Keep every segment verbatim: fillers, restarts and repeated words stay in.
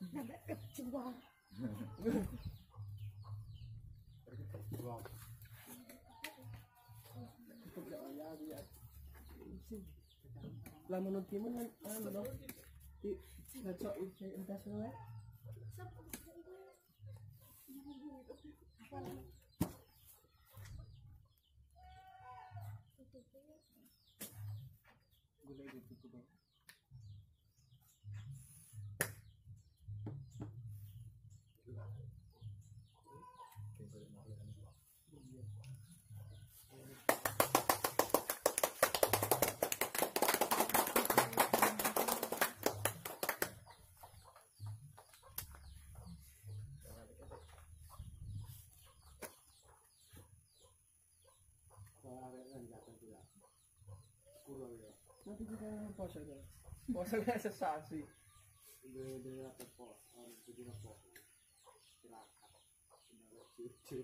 Sampai kejuang. Terkejuang. Lah menurut timun kan anu dong. Di ngacok entas wae. Gulai gitu tuh bang. Nanti kita pos aja. Pos aja sesaat sih. Udah-udah apa pos. Harus begini pos. Silahkan. Silahkan cucu.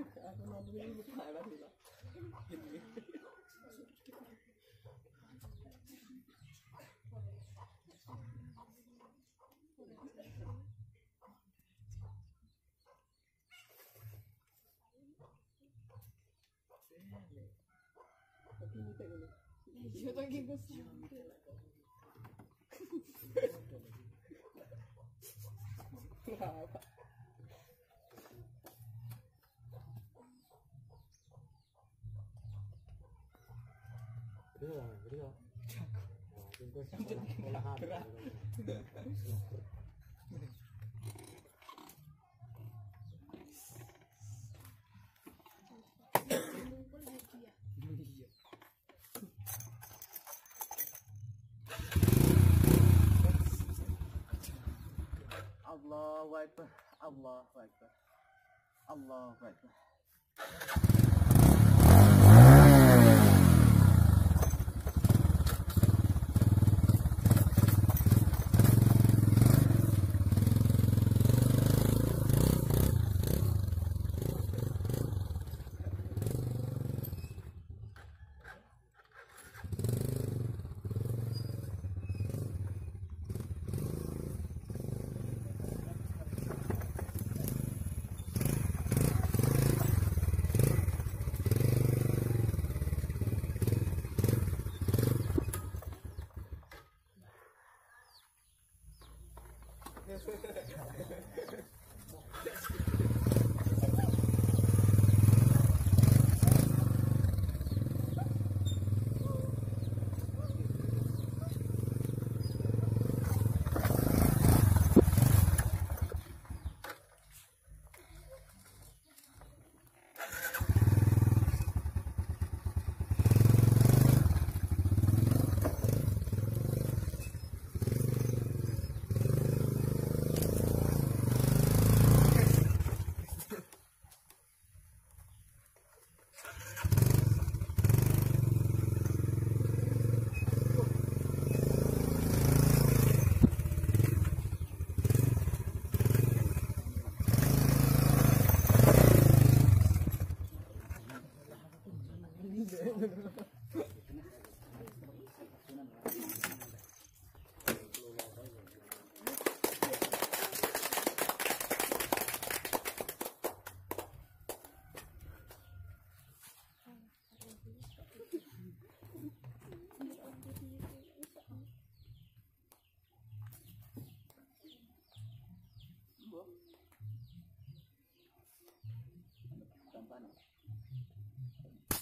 Aku nanti ini parah sih lah. Yo también me siento la cosa. Beliau, beliau. Allahu Akbar, Allahu Akbar, Allahu Akbar.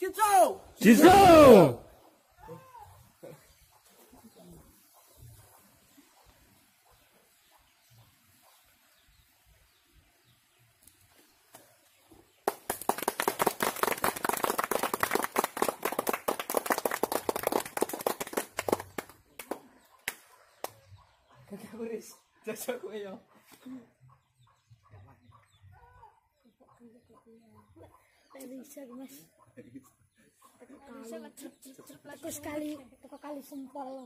Jizzo! Jizzo! Bisa mas, terus kali, terus kali sempol.